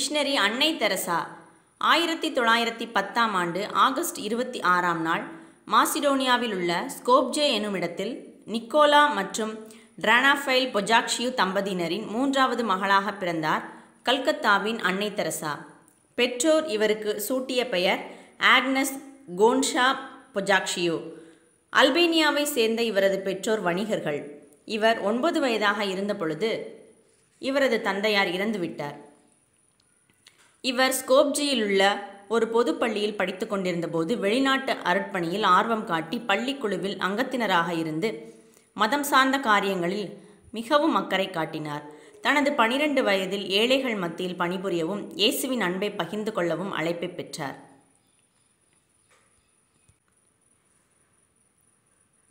Missionary அன்னை Teresa 1910 ஆண்டு August 26 நாள் மாசிடோனியாவில் உள்ள ஸ்கோப்ஜே எனுமிடத்தில் நிக்கோலா மற்றும் டிரானாஃபைல் பொஜாக்ஷியு தம்பதியினரின் மூன்றாவது மகளாக பிறந்தார் கல்கத்தாவின் அன்னை தெரசா. பெற்றோர் இவருக்கு சூட்டிய பெயர் ஆக்னஸ் கோன்ஷா பொஜாக்ஷியு. அல்பேனியாவை சேர்ந்த இவரது பெற்றோர் வணிகர்கள். இவர் 9 வயதாக இருந்த பொழுது இவரது தந்தையார் இறந்துவிட்டார். இவர் ஸ்கோப்ஜியில் உள்ள ஒரு பொது பள்ளியில் படித்து கொண்டிருந்த போது வெளிநாட்டு அருட்பணியில் ஆர்வம் காட்டி பள்ளிக்குழுவில் அங்கத்தினராக இருந்து மதம் சார்ந்த காரியங்களில் மிகவும் அக்கறை காட்டினார். தனது 12 வயதில் ஏழைகள் மத்தியில் பணிபுரியவும் இயேசுவின் அன்பை பகிர்ந்து கொள்ளவும் அழைப்பை பெற்றார்.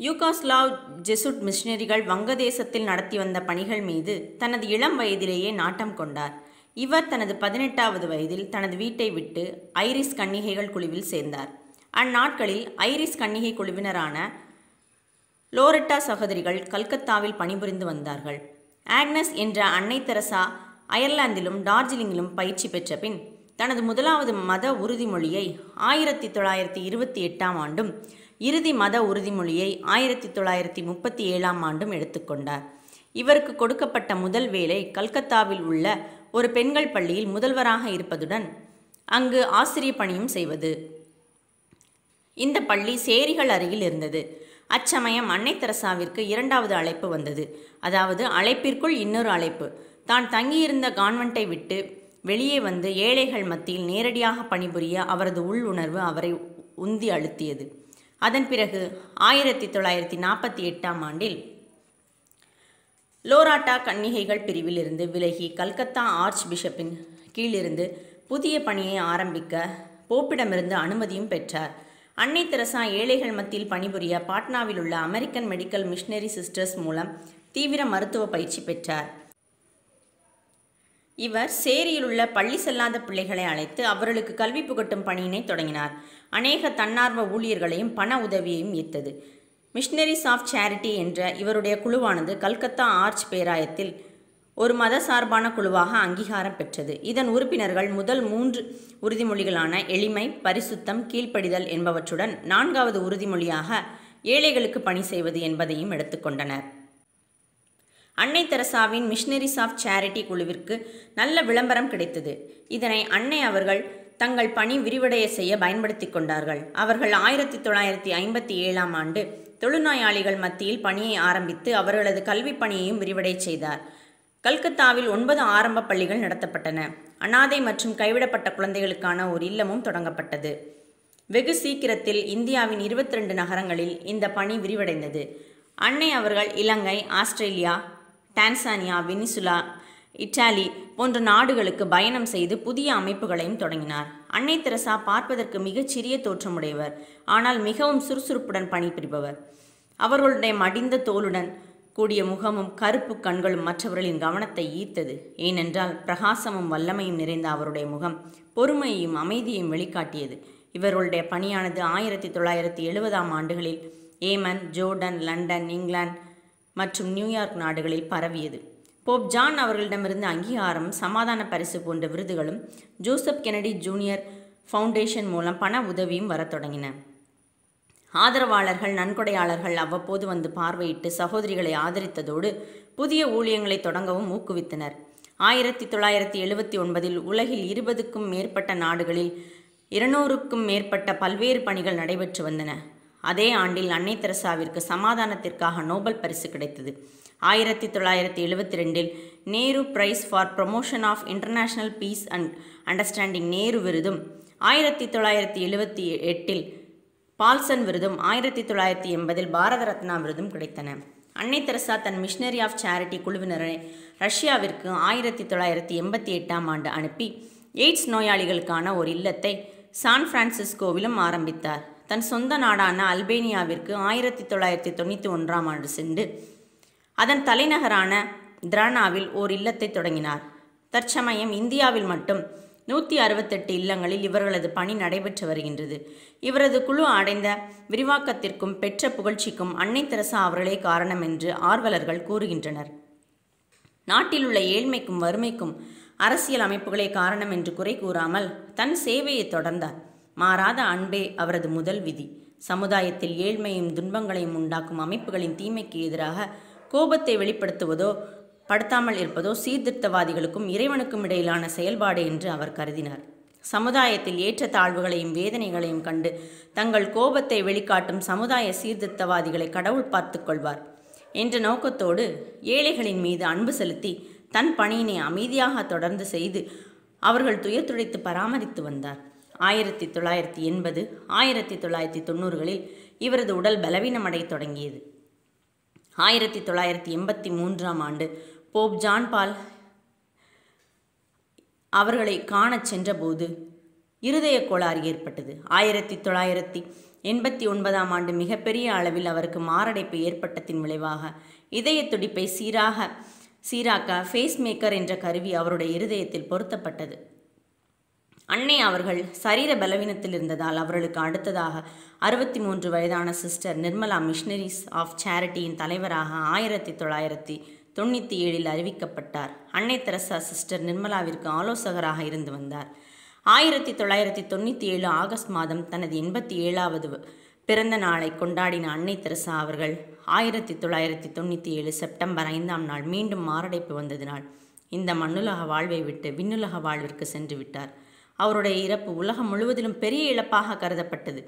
யூகாஸ்லாவ் ஜெசுட் மிஷினரிகள் வங்கதேசத்தில் நடத்தி வந்த பணிகள் மீது தனது இளம் வயதிலேயே நாட்டம் கொண்டார். இவர் தனது 18வது வயதில் தனது வீட்டை விட்டு ஐரிஸ் கன்னிகைகள் குழுவில் சேர்ந்தார். அந்நாட்களில் ஐரிஸ் கன்னிகை குழுவினரான லோரெட்டா சகோதரிகள் கல்கத்தாவில் பணிபுரிந்து வந்தார்கள். ஆக்னஸ் என்ற அன்னை தெரசா அயர்லாந்திலும் டார்ஜிலிங்கிலும் பயிற்சி பெற்ற பின் தனது முதலாவது மத உறுதிமொழியை 1928 ஆண்டும் இறுதி மத உறுதிமொழியை 1937 ஆண்டும் எடுத்துக்கொண்டார். இவருக்கு கொடுக்கப்பட்ட முதல் வேலை கல்கத்தாவில் உள்ள ஒரு பெண்கள் பள்ளியில் முதல்வராக இருப்பதுடன் அங்கு ஆசிரிய பணியும் செய்வது. இந்த பள்ளி சேரிகள் அருகில் இருந்தது. அச்சமயம் அன்னை தெரசாவிற்கு 2வது அழைப்பு வந்தது. அதாவது அழைப்பிற்குள் இன்னொரு அழைப்பு. தான் தங்கியிருந்த கான்வென்ட்டை விட்டு வெளியே வந்து ஏழைகள் மத்தியில் நேரடியாக பணிபுரிய அவரது உள்ளுணர்வு அவரை உந்தி அழுத்தியது. அதன் பிறகு 1948 ஆண்டில் லோராட்டா கன்னிகைகள் பிரிவிலிருந்து விலகி கல்கத்தா ஆர்ச் பிஷப்பின் கீழிருந்து புதிய பணியை ஆரம்பிக்க போப்பிடமிருந்து அனுமதியும் பெற்றார். அன்னை தெரசா ஏழைகள் மத்தியில் பணிபுரிய பாட்னாவில் உள்ள அமெரிக்கன் மெடிக்கல் மிஷனரி சிஸ்டர்ஸ் மூலம் தீவிர மருத்துவ பயிற்சி பெற்றார். இவர் சேரியில் உள்ள பள்ளி செல்லாத பிள்ளைகளை அழைத்து அவர்களுக்கு கல்வி புகட்டும் பணியினை தொடங்கினார். அநேக தன்னார்வ ஊழியர்களையும் பண உதவியையும் ஈர்த்தது. மிஷனரிஸ் ஆஃப் சேரிட்டி என்ற இவருடைய குழுவானது கல்கத்தா ஆர்ச் பேராயத்தில் ஒரு மத சார்பான குழுவாக அங்கீகாரம் பெற்றது. இதன் உறுப்பினர்கள் முதல் 3 உறுதிமொழிகளான எளிமை, பரிசுத்தம், கீழ்ப்படிதல் என்பவற்றுடன் 4வது உறுதிமொழியாக ஏழைகளுக்கு பணி செய்வது என்பதையும் எடுத்துக்கொண்டனர். அன்னை தெரசாவின் மிஷனரிஸ் ஆஃப் சேரிட்டி குழுவிற்கு நல்ல விளம்பரம் கிடைத்தது. இதனை அன்னை அவர்கள் தங்கள் பணி விரிவடைய செய்ய பயன்படுத்தி கொண்டார்கள். அவர்கள் 1957 ஆண்டு தொழுநோயாளிகள் மத்தியில் பணியை ஆரம்பித்து அவர்களது கல்வி பணியையும் விரிவடை செய்தார். கல்கத்தாவில் 9 ஆரம்ப பள்ளிகள் நடத்தப்பட்டன. அனாதை மற்றும் கைவிடப்பட்ட குழந்தைகளுக்கான ஒரு இல்லமும் தொடங்கப்பட்டது. வெகு சீக்கிரத்தில் இந்தியாவின் 22 நகரங்களில் இந்த பணி விரிவடைந்தது. அன்னை அவர்கள் Ilangai, Australia, Tanzania, Venezuela, Italy போன்ற நாடுகளுக்கு பயணம் செய்து புதிய அமைப்புகளையும் தொடங்கினார். அன்னை தெரசா பார்ப்பதற்கு மிகச்சிறிய தோற்றமுடையவர், ஆனால் மிகவும் சுறுசுறுப்புடன் பணிபுரிபவர். அவர்களுடைய மடிந்த தோலுடன் கூடிய முகமும் கருப்பு கண்களும் மற்றவர்களின் கவனத்தை ஈர்த்தது. ஏனென்றால் பிரகாசமும் வல்லமையும் நிறைந்த அவருடைய முகம் பொறுமையையும் அமைதியையும் வெளிக்காட்டியது. இவர்களுடைய பணியானது 1970 ஆண்டுகளில் ஏமன், ஜோர்டன், லண்டன், இங்கிலாந்து மற்றும் நியூயார்க் நாடுகளில் பரவியது. போப் ஜான் அவர்களிடமிருந்து அங்கீகாரம், சமாதான பரிசு போன்ற விருதுகளும் ஜோசப் கெனடி ஜூனியர் ஃபவுண்டேஷன் மூலம் பண உதவியும் வரத் தொடங்கின. ஆதரவாளர்கள், நன்கொடையாளர்கள் அவ்வப்போது வந்து பார்வையிட்டு சகோதரிகளை ஆதரித்ததோடு புதிய ஊழியங்களை தொடங்கவும் ஊக்குவித்தனர். 1979 உலகில் 20க்கும் மேற்பட்ட நாடுகளில் 200க்கும் மேற்பட்ட பல்வேறு பணிகள் நடைபெற்று வந்தன. அதே ஆண்டில் அன்னை தெரசாவிற்கு சமாதானத்திற்காக நோபல் பரிசு கிடைத்தது. 1972 Nehru prize for promotion of international peace and understanding Nehru விருதும், 1978 பால்சன் விருதும், 1980 பாரத ரத்னா விருதும் கிடைத்தன. அன்னை தெரசா தன் மிஷனரி ஆஃப் சேரிட்டி குழுவினரை ரஷ்யாவிற்கு 1988 ஆண்டு அனுப்பி எய்ட்ஸ் நோயாளிகளுக்கான ஒரு இல்லத்தை சான் பிரான்சிஸ்கோவிலும் ஆரம்பித்தார். தன் சொந்த நாடான அல்பேனியாவிற்கு 1991 ஆண்டு சென்று அதன் தலைநகரான திரானாவில் ஓர் இல்லத்தை தொடங்கினார். தற்சமயம் இந்தியாவில் மட்டும் 168 இல்லங்களில் இவர்களது பணி நடைபெற்று வருகின்றது. இவரது குழு அடைந்த விரிவாக்கத்திற்கும் பெற்ற புகழ்ச்சிக்கும் அன்னை தெரசா அவர்களே காரணம் என்று ஆர்வலர்கள் கூறுகின்றனர். நாட்டில் உள்ள ஏழ்மைக்கும் வறுமைக்கும் அரசியல் அமைப்புகளே காரணம் என்று குறை கூறாமல் தன் சேவையை தொடர்ந்தார். மாறாத அன்பே அவரது முதல் விதி. சமுதாயத்தில் ஏழ்மையும் துன்பங்களையும் உண்டாக்கும் அமைப்புகளின் தீமைக்கு எதிராக கோபத்தை வெளிப்படுத்துவதோ படுத்தாமல் இருப்பதோ சீர்திருத்தவாதிகளுக்கும் இறைவனுக்கும் இடையிலான செயல்பாடு என்று அவர் கருதினார். சமுதாயத்தில் ஏற்ற தாழ்வுகளையும் வேதனைகளையும் கண்டு தங்கள் கோபத்தை வெளிக்காட்டும் சமுதாய சீர்திருத்தவாதிகளை கடவுள் பார்த்து கொள்வார் என்ற நோக்கத்தோடு ஏழைகளின் மீது அன்பு செலுத்தி தன் பணியினை அமைதியாக தொடர்ந்து செய்து அவர்கள் துயர்துடைத்து பராமரித்து வந்தார். 1980 1990களில் இவரது உடல் பலவீனமடைய தொடங்கியது. 1983ஆம் ஆண்டு போப் ஜான் பால் அவர்களை காணச் சென்றபோது இருதய கோளாறு ஏற்பட்டது. 1989ஆம் ஆண்டு மிகப்பெரிய அளவில் அவருக்கு மாரடைப்பு ஏற்பட்டதின் விளைவாக இதய துடிப்பை சீராக்க பேஸ்மேக்கர் என்ற கருவி அவருடைய இருதயத்தில் பொருத்தப்பட்டது. அன்னை அவர்கள் சரீர பலவீனத்தில் இருந்ததால் அவர்களுக்கு அடுத்ததாக 63 வயதான சிஸ்டர் நிர்மலா மிஷனரிஸ் ஆஃப் சேரிட்டியின் தலைவராக 1997இல் அறிவிக்கப்பட்டார். அன்னை தெரசா சிஸ்டர் நிர்மலாவிற்கு ஆலோசகராக இருந்து வந்தார். 1997 ஆகஸ்ட் மாதம் தனது 87வது பிறந்த நாளை கொண்டாடின அன்னை தெரசா அவர்கள் 1997 செப்டம்பர் 5ஆம் நாள் மீண்டும் மாரடைப்பு வந்ததினால் இந்த மண்ணுலக வாழ்வை விட்டு விண்ணுலக வாழ்விற்கு சென்று விட்டார். அவருடைய இறப்பு உலகம் முழுவதிலும் பெரிய இழப்பாக கருதப்பட்டது.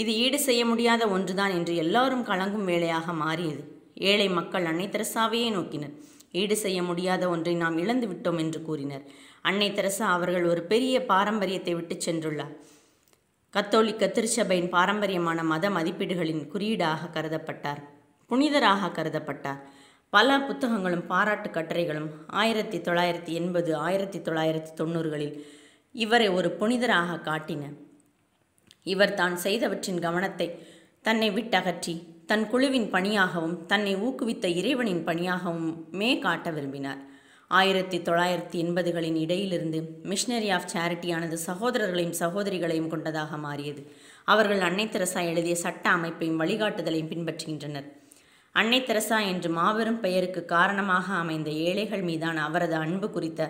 இது ஈடு செய்ய முடியாத ஒன்றுதான் என்று எல்லாரும் கலங்கும் வேலையாக மாறியது. ஏழை மக்கள் அன்னை தெரசாவையே நோக்கினர். ஈடு செய்ய முடியாத ஒன்றை நாம் இழந்து விட்டோம் என்று கூறினர். அன்னை தெரசா அவர்கள் ஒரு பெரிய பாரம்பரியத்தை விட்டு சென்றுள்ளார். கத்தோலிக்க திருச்சபையின் பாரம்பரியமான மத மதிப்பீடுகளின் குறியீடாக கருதப்பட்டார், புனிதராக கருதப்பட்டார். பல புத்தகங்களும் பாராட்டு கட்டுரைகளும் 1980 1990களில் இவரை ஒரு புனிதராக காட்டின. இவர் தான் செய்தவற்றின் கவனத்தை தன்னை விட்டகற்றி தன் குழுவின் பணியாகவும் தன்னை ஊக்குவித்த இறைவனின் பணியாகவும் மே காட்ட விரும்பினார். 1980களின் இடையிலிருந்து மிஷனரி ஆஃப் சேரிட்டியானது சகோதரர்களையும் சகோதரிகளையும் கொண்டதாக மாறியது. அவர்கள் அன்னை தெரசா எழுதிய சட்ட அமைப்பையும் வழிகாட்டுதலையும் பின்பற்றுகின்றனர். அன்னை தெரசா என்று மாபெரும் பெயருக்கு காரணமாக அமைந்த ஏழைகள் மீதான அவரது அன்பு குறித்த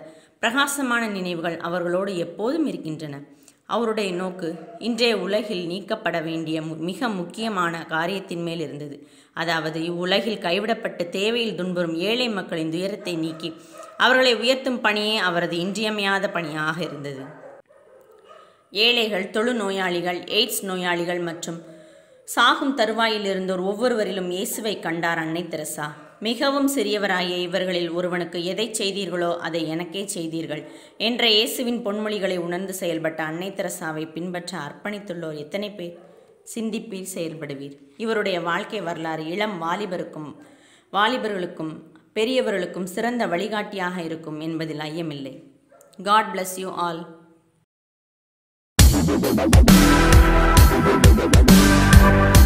பிரகாசமான நினைவுகள் அவர்களோடு எப்போதும் இருக்கின்றன. அவருடைய நோக்கு இன்றைய உலகில் நீக்கப்பட வேண்டிய மிக முக்கியமான காரியத்தின் மேல் இருந்தது. அதாவது இவ்வுலகில் கைவிடப்பட்டு தேவையில் துன்புறும் ஏழை மக்களின் துயரத்தை நீக்கி அவர்களை உயர்த்தும் பணியே அவரது இன்றியமையாத பணியாக இருந்தது. ஏழைகள், தொழு நோயாளிகள், எய்ட்ஸ் நோயாளிகள் மற்றும் சாகும் தருவாயில் இருந்தோர் ஒவ்வொருவரிலும் இயேசுவை கண்டார் அன்னை தெரசா. மிகவும் சிறியவராகிய இவர்களில் ஒருவனுக்கு எதை செய்தீர்களோ அதை எனக்கே செய்தீர்கள் என்ற இயேசுவின் பொன்மொழிகளை உணர்ந்து செயல்பட்ட அன்னை தெரசாவை பின்பற்ற அர்ப்பணித்துள்ளோர் எத்தனை பேர்? சிந்திப்பீர், செயல்படுவீர். இவருடைய வாழ்க்கை வரலாறு இளம் வாலிபர்களுக்கும் பெரியவர்களுக்கும் சிறந்த வழிகாட்டியாக இருக்கும் என்பதில் ஐயமில்லை. God bless you all. We'll be right back.